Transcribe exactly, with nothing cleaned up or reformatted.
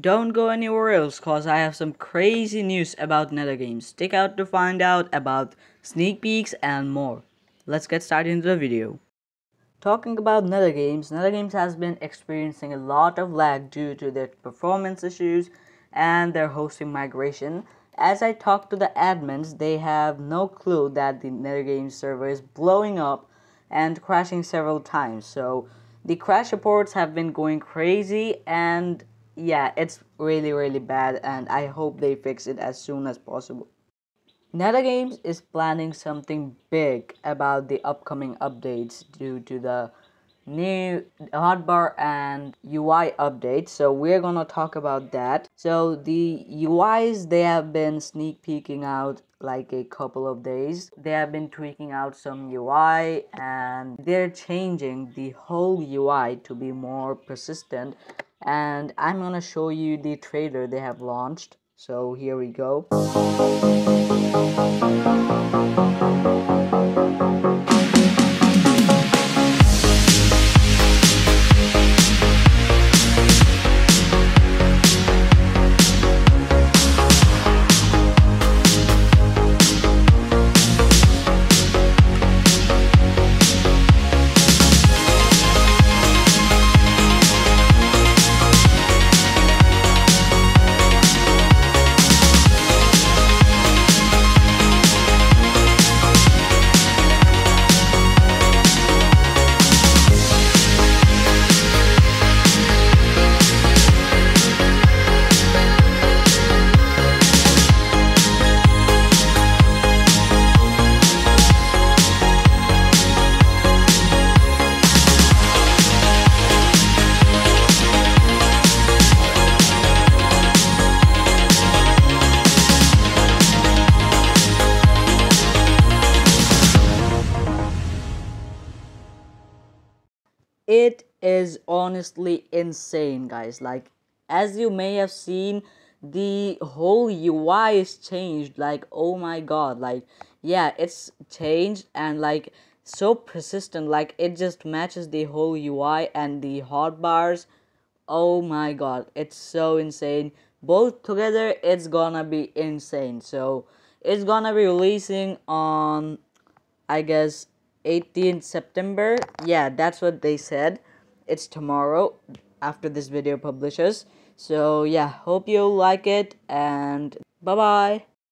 Don't go anywhere else, cause I have some crazy news about NetherGames. Stick out to find out about sneak peeks and more. Let's get started into the video. Talking about NetherGames, NetherGames has been experiencing a lot of lag due to their performance issues and their hosting migration. As I talked to the admins, they have no clue that the NetherGames server is blowing up and crashing several times. So the crash reports have been going crazy and yeah, it's really really bad, and I hope they fix it as soon as possible. NetherGames is planning something big about the upcoming updates due to the new hotbar and U I updates, so we're gonna talk about that. So the U Is, they have been sneak peeking out like a couple of days. They have been tweaking out some U I and they're changing the whole U I to be more persistent. And I'm gonna show you the trailer they have launched. So here we go. It is honestly insane, guys. Like, as you may have seen, the whole U I is changed. Like, oh my god, like, yeah, it's changed and like so persistent. Like, it just matches the whole U I and the hotbars. Oh my god, it's so insane. Both together, it's gonna be insane. So it's gonna be releasing on, I guess, eighteenth September. Yeah, that's what they said. It's tomorrow after this video publishes. So yeah, hope you like it and bye bye.